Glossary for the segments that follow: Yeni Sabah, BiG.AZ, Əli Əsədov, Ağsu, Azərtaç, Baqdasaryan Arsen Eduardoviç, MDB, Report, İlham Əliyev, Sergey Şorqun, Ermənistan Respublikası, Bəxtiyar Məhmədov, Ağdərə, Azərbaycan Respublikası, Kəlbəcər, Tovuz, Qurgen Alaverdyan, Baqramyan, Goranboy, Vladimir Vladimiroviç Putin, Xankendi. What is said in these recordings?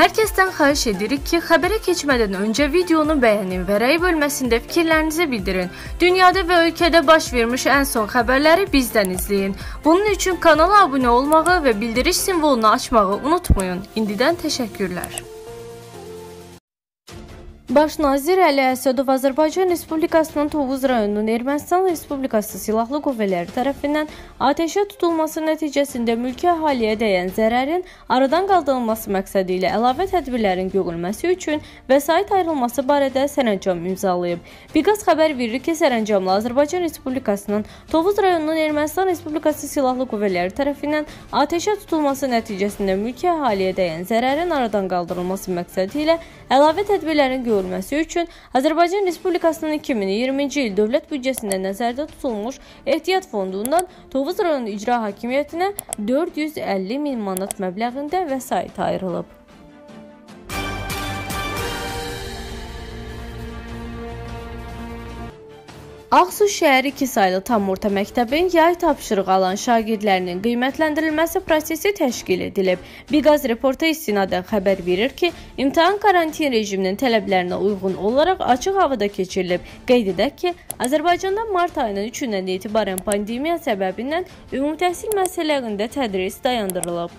Herkesten xahiş edirik ki, xəbərə keçmədən öncə videonu bəyənin və rəy bölməsində fikirlərinizi bildirin. Dünyada və ölkədə baş vermiş ən son xəbərləri bizdən izləyin. Bunun üçün kanala abunə olmağı və bildiriş simvolunu açmağı unutmayın. İndidən təşəkkürlər. Başnazir Əli Əsədov Azərbaycan Respublikasının Tovuz rayonunun Ermənistan Respublikası Silahlı Qüvvələri tərəfindən ateşə tutulması nəticəsində mülki əhaliyə dəyən zərərin aradan qaldırılması məqsədi ilə əlavə tədbirlərin görülməsi üçün vəsait ayrılması barədə sərəncam imzalayıb. BiG.AZ xəbər verir ki, sərəncamla Azərbaycan Respublikasının Tovuz rayonunun Ermənistan Respublikası Silahlı Qüvvələri tərəfindən ateşə tutulması nəticəsində mülki əhaliyə dəyən zərərin aradan qaldırılması məqsədi ilə əlavə tədbirlərin görülməsi üçün Azərbaycan Respublikasının 2020-ci il dövlət büdcəsində nəzərdə tutulmuş ehtiyat fondundan Tovuz rayonu icra hakimiyyətinə 450 min manat məbləğində vəsait ayrılıb. Ağsu şəhəri 2 saylı tam orta məktəbin yay tapşırıq alan şagirdlərinin qiymətləndirilməsi prosesi təşkil edilib. BiG.AZ reporta istinadən xəbər verir ki, imtahan karantin rejiminin tələblərinə uyğun olaraq açıq havada keçirilib. Qeyd edək ki, Azərbaycanda mart ayının 3-dən etibarən pandemiya səbəbindən ümumi təhsil məsələlərində tədris dayandırılıb.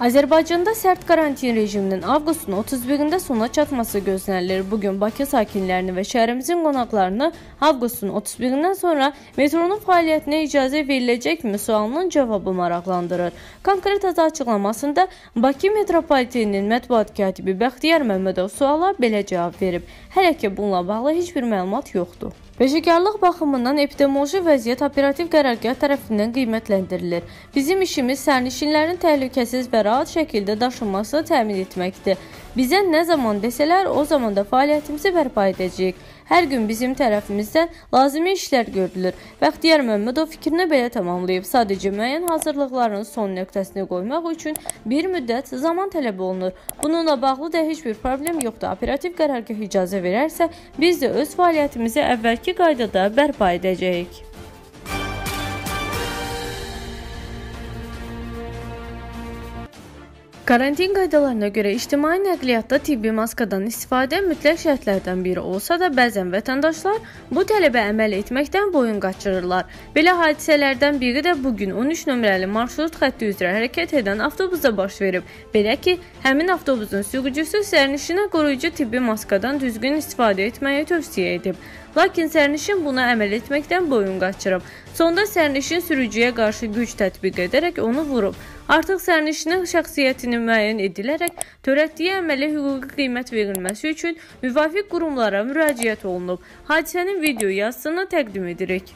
Azərbaycanda sərt karantin rejiminin avqustun 31-də sona çatması gözlənilir. Bugün Bakı sakinlərini və şəhərimizin qonaqlarını avqustun 31-dən sonra metronun fəaliyyətinə icazə veriləcəkmi sualının cavabı maraqlandırır. Konkret adı açıqlamasında Bakı metropoliteninin mətbuat katibi Bəxtiyar Məhmədov suala belə cavab verib. Hələ ki bununla bağlı heç bir məlumat yoxdur. Peşəkarlıq baxımından epidemioloji vəziyyət operativ qərargah tərəfindən qiymətləndirilir. Bizim işimiz sərnişinlərin təhlükəsiz və rahat şəkildə daşınmasını təmin etməkdir. Bizə nə zaman desələr, o zaman da fəaliyyətimizi bərpa edəcəyik. Hər gün bizim tərəfimizdən lazımi işlər görülür. Bəxtiyar Məhmədov fikrini belə tamamlayıb. Sadəcə müəyyən hazırlıqların son nöqtəsini qoymaq üçün bir müddət zaman tələb olunur. Bununla bağlı da heç bir problem yoxdur. Operativ qərargah icazə verərsə, biz də öz fəaliyyətimizi əvvəlki qaydada bərpa edəcəyik. Karantin qaydalarına görə ictimai nəqliyyatda tibbi maskadan istifadə mütləq şərtlərdən biri olsa da, bəzən vətəndaşlar bu tələbə əməl etməkdən boyun qaçırırlar. Belə hadisələrdən biri də bugün 13 nömrəli marşrut xətti üzrə hərəkət edən avtobusda baş verib. Belə ki, həmin avtobusun sürücüsü sərnişinə qoruyucu tibbi maskadan düzgün istifadə etməyi tövsiyə edib. Lakin sərnişin buna əməl etməkdən boyun qaçırıb. Sonda sərnişin sürücüyə qarşı güc tətbiq edərək onu vurub. Artıq sərnişinin şəxsiyyətini müəyyən edilərək törətdiyi əmələ hüquqi qiymət verilməsi üçün müvafiq qurumlara müraciət olunub. Hadisənin video yazısını təqdim edirik.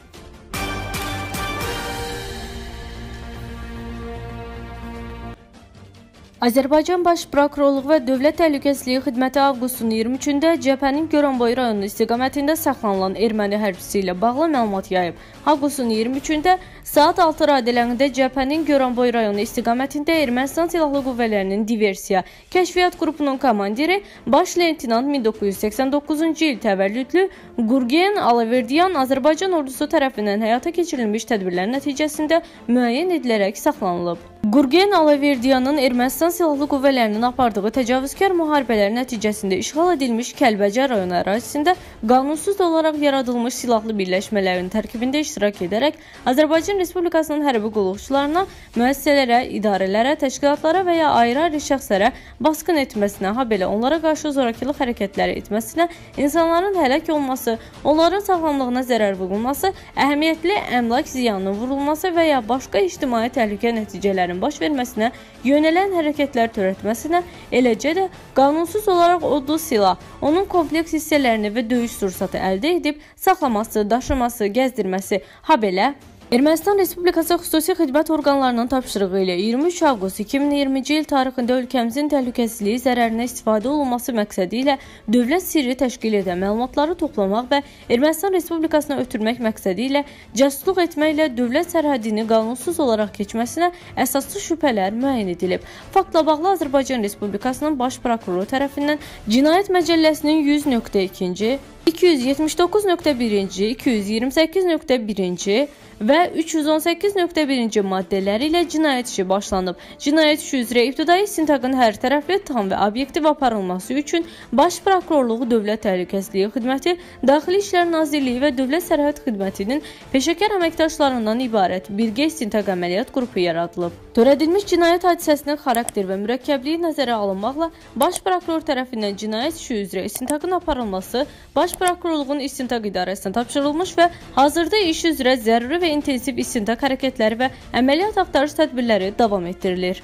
Azərbaycan Baş Prokurorluğu və Dövlət Təhlükəsizliyi Xidməti avqustun 23-də cəbhənin Goranboy rayonu istiqamətində saxlanılan erməni hərbçisi ilə bağlı məlumat yayıb. Avqustun 23-də saat 6 radələrində cəbhənin Goranboy rayonu istiqamətində Ermənistan Silahlı Qüvvələrinin diversiya kəşfiyyat qrupunun komandiri baş leytenant 1989-cu il təvəllüdlü Qurgen Alaverdyan Azərbaycan ordusu tərəfindən həyata keçirilmiş tədbirlər nəticəsində müəyyən edilərək saxlanılıb. Qurgen Alaverdyanın Ermənistan Silahlı Qüvvələrinin apardığı təcavüzkar müharibələr nəticəsində işğal edilmiş Kəlbəcər rayonu ərazisində qanunsuz olaraq yaradılmış silahlı birləşmələrin tərkibində iştirak edərək Azərbaycan Respublikasının hərbi qulluqçularına, müəssisələrə, idarələrə, təşkilatlara və ya ayrı-ayrı şəxslərə basqın etməsinə, habelə onlara qarşı zorakılıq hərəkətləri etməsinə, insanların həlak olması, onların sağlamlığına zərər vurulması, əhəmiyyətli əmlak ziyanının vurulması və ya başqa ictimai təhlükə nəticələri baş verməsinə, yönələn hərəkətlər törətməsinə, eləcə də qanunsuz olaraq odlu silah, onun kompleks hissələrini və döyüş sursatı əldə edib saxlaması, daşıması, gəzdirməsi, habelə Ermənistan Respublikası Xüsusi Xidmət Orqanlarının tapşırığı ilə 23 avqust 2020-ci il tarixində ölkəmizin təhlükəsizliyi zərərinə istifadə olunması məqsədi ilə dövlət sirri təşkil edən məlumatları toplamaq və Ermənistan Respublikasına ötürmək məqsədi ilə cəsusluq etməklə dövlət sərhədini qanunsuz olaraq keçməsinə əsaslı şübhələr müəyyən edilib. Faktla bağlı Azərbaycan Respublikasının Baş Prokuroru tərəfindən Cinayət Məcəlləsinin 100.2-ci, 279.1-ci, 228.1-ci və 318.1-ci maddələri ilə cinayət işi başlanıb. Cinayət işi üzrə ibtidai istintaqın hər tərəfli, tam və obyektiv aparılması üçün Baş Prokurorluğu Dövlət Təhlükəsizliyi Xidməti, Daxili İşlər Nazirliyi və Dövlət Sərhəd Xidmətinin peşəkar əməkdaşlarından ibarət birgə istintaq əməliyyat qrupu yaradılıb. Törədilmiş cinayət hadisəsinin xarakter və mürəkkəbliyi nəzərə alınmaqla Baş Prokuror tərəfindən cinayət işi üzrə istintaqın aparılması Baş Prokurorluğun İstintaq İdarəsinə tapşırılmış və hazırda iş üzrə zəruri və intensiv istintaq hərəkətləri və əməliyyat axtarış tədbirləri davam etdirilir.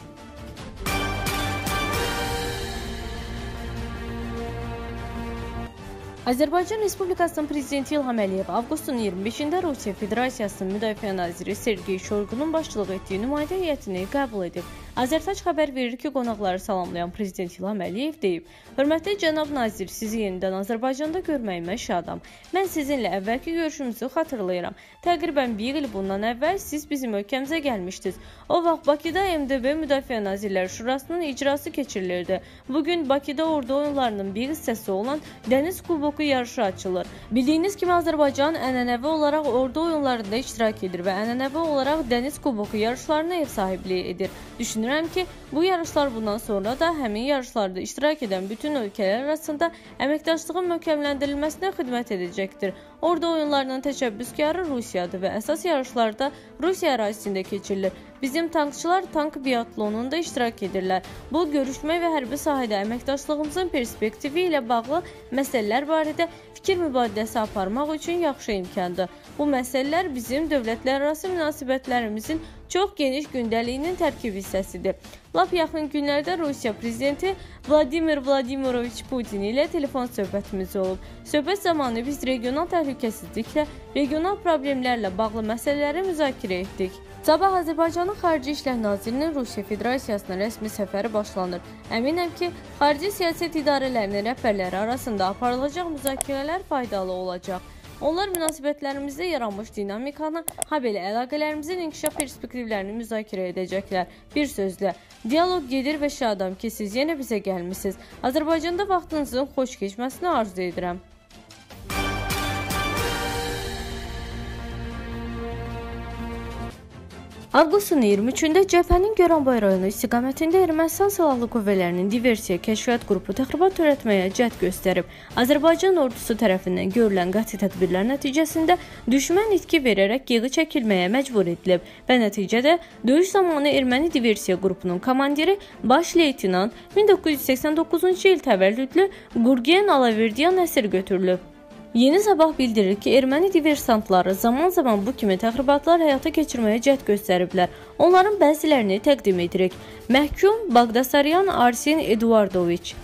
Azərbaycan Respublikasının Prezidenti İlham Əliyev avqustun 25-də Rusiya Federasiyasının Müdafiə Naziri Sergey Şorqunun başçılıq etdiyi nümayəndə heyətini qəbul edib. Azərtaç xəbər verir ki, qonaqları salamlayan Prezident İlham Əliyev deyib: "Hörmətli cənab nazir, sizi yenidən Azərbaycanda görməyimə şadam. Mən sizinlə əvvəlki görüşümüzü xatırlayıram. Təqribən bir il bundan əvvəl siz bizim ölkəmizə gəlmişdiniz. O vaxt Bakıda MDB Müdafiə Nazirləri Şurasının icrası keçirilirdi. Bugün Bakıda ordu oyunlarının bir hissəsi olan Dəniz Kubu yarışı açılır. Bildiyiniz kimi Azərbaycan ənənəvi olaraq ordu oyunlarında iştirak edir və ənənəvi olaraq dəniz kuboku yarışlarına ev sahibliyi edir. Düşünürəm ki, bu yarışlar bundan sonra da həmin yarışlarda iştirak edən bütün ölkələr arasında əməkdaşlığın möhkəmləndirilməsinə xidmət edəcəkdir. Ordu oyunlarının təşəbbüskarı Rusiyadır və əsas yarışlarda Rusiya ərazisində keçirilir. Bizim tankçılar tank biatlonunda iştirak edirlər. Bu, görüşmə və hərbi sahədə əməkdaşlığımızın perspektivi ilə bağlı məsələlər barədə fikir mübadiləsi aparmaq üçün yaxşı imkandır. Bu məsələlər bizim dövlətlərarası münasibətlərimizin çox geniş gündəliyinin tərkib hissəsidir. Lap yaxın günlərdə Rusiya Prezidenti Vladimir Vladimiroviç Putin ilə telefon söhbətimiz olub. Söhbət zamanı biz regional təhlükəsizliklə, regional problemlərlə bağlı məsələləri müzakirə etdik. Sabah Azərbaycanın Xarici İşlər Nazirinin Rusiya Federasiyasına rəsmi səfəri başlanır. Əminəm ki, xarici siyasət idarələrinin rəhbərləri arasında aparılacaq müzakirələr faydalı olacaq. Onlar münasibətlərimizdə yaranmış dinamikanı, habelə əlaqələrimizin inkişaf perspektivlərini müzakirə edəcəklər. Bir sözlə, dialoq gedir və şadam ki, siz yenə bizə gəlmisiniz. Azərbaycanda vaxtınızın xoş keçməsini arzu edirəm." Avqustun 23-də cəbhənin Goranboy rayonu istiqamətində Ermənistan Silahlı Qüvvələrinin diversiya kəşfiyyat qrupu təxribat törətməyə cəhd göstərib. Azərbaycan ordusu tərəfindən görülən qəti tədbirlər nəticəsində düşmən itki verərək geri çəkilməyə məcbur edilib və nəticədə döyüş zamanı erməni diversiya qrupunun komandiri baş leytenant 1989-cu il təvəllüdlü Qurgen Alaverdyan əsir götürülüb. Yeni Sabah bildirir ki, erməni diversantları zaman-zaman bu kimi təxribatlar həyata keçirməyə cəhd göstəriblər. Onların bəzilərini təqdim edirik. Məhkum Baqdasaryan Arsen Eduardoviç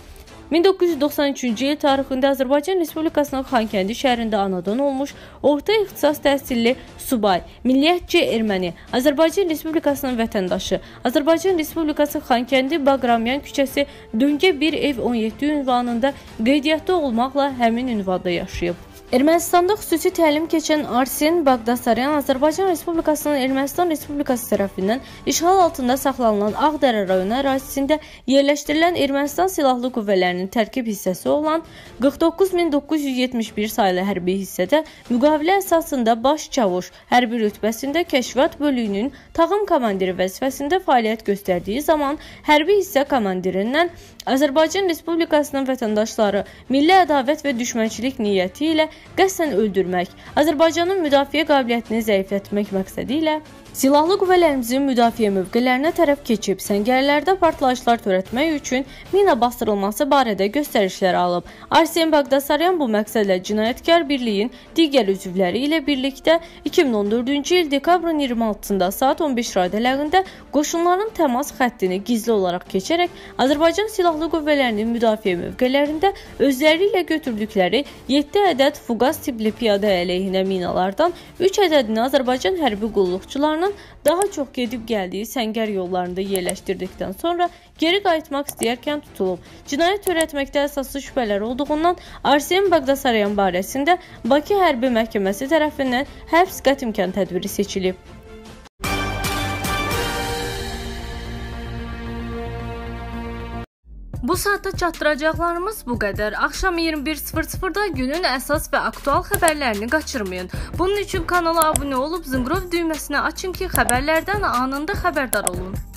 1993-cü il tarixində Azərbaycan Respublikasının Xankendi şəhərində anadan olmuş, orta ixtisas təhsilli subay, milliyyətçi erməni, Azərbaycan Respublikasının vətəndaşı, Azərbaycan Respublikası Xankendi Baqramyan küçəsi döngə 1 ev 17 ünvanında qeydiyyatda olmaqla həmin ünvanda yaşayıb. Ermənistanda xüsusi təlim keçən Arsen Baqdasaryan Azərbaycan Respublikasının Ermənistan Respublikası tərəfindən işğal altında saxlanılan Ağdərə rayonu ərazisində yerləşdirilən Ermənistan Silahlı Qüvvələrinin tərkib hissəsi olan 49971 saylı hərbi hissədə müqavilə əsasında baş çavuş, hərbi rütbəsində kəşfiyyat bölüyünün tağım komandiri vəzifəsində fəaliyyət göstərdiyi zaman hərbi hissə komandirindən Azərbaycan Respublikasının vətəndaşları milli ədavət və düşmənçilik niyyəti ilə qəsdən öldürmək, Azərbaycanın müdafiə qabiliyyətini zəiflətmək məqsədi ilə silahlı qüvvələrimizin müdafiə mövqelərinə tərəf keçib, səngərlərdə partlayışlar törətmək üçün mina bastırılması barədə göstərişlər alıb. Arsen Baqdasaryan bu məqsədlə cinayətkar birliyin digər üzvləri ilə birlikdə 2014-cü il dekabrın 26-sında saat 11 radələrində qoşunların təmas xəttini gizli olaraq keçərək Azərbaycan silahlı qüvvələrinin müdafiə mövqelərində özləri ilə götürdükləri 7 ədəd fuqas tipli piyada əleyhinə minalardan 3 ədədini Azərbaycan hərbi qulluqçularının daha çox gedib gəldiyi səngər yollarında yerləşdirdikdən sonra geri qayıtmaq istəyərkən tutulub. Cinayət törətməkdə əsaslı şübhələr olduğundan Arsen Baqdasaryan barəsində Bakı Hərbi Məhkəməsi tərəfindən həbs qətimkan tədbiri seçilib. Bu saatda çatdıracaqlarımız bu qədər. Axşam 21:00-da günün əsas və aktual xəbərlərini qaçırmayın. Bunun üçün kanala abunə olub zınqrov düyməsinə açın ki, xəbərlərdən anında xəbərdar olun.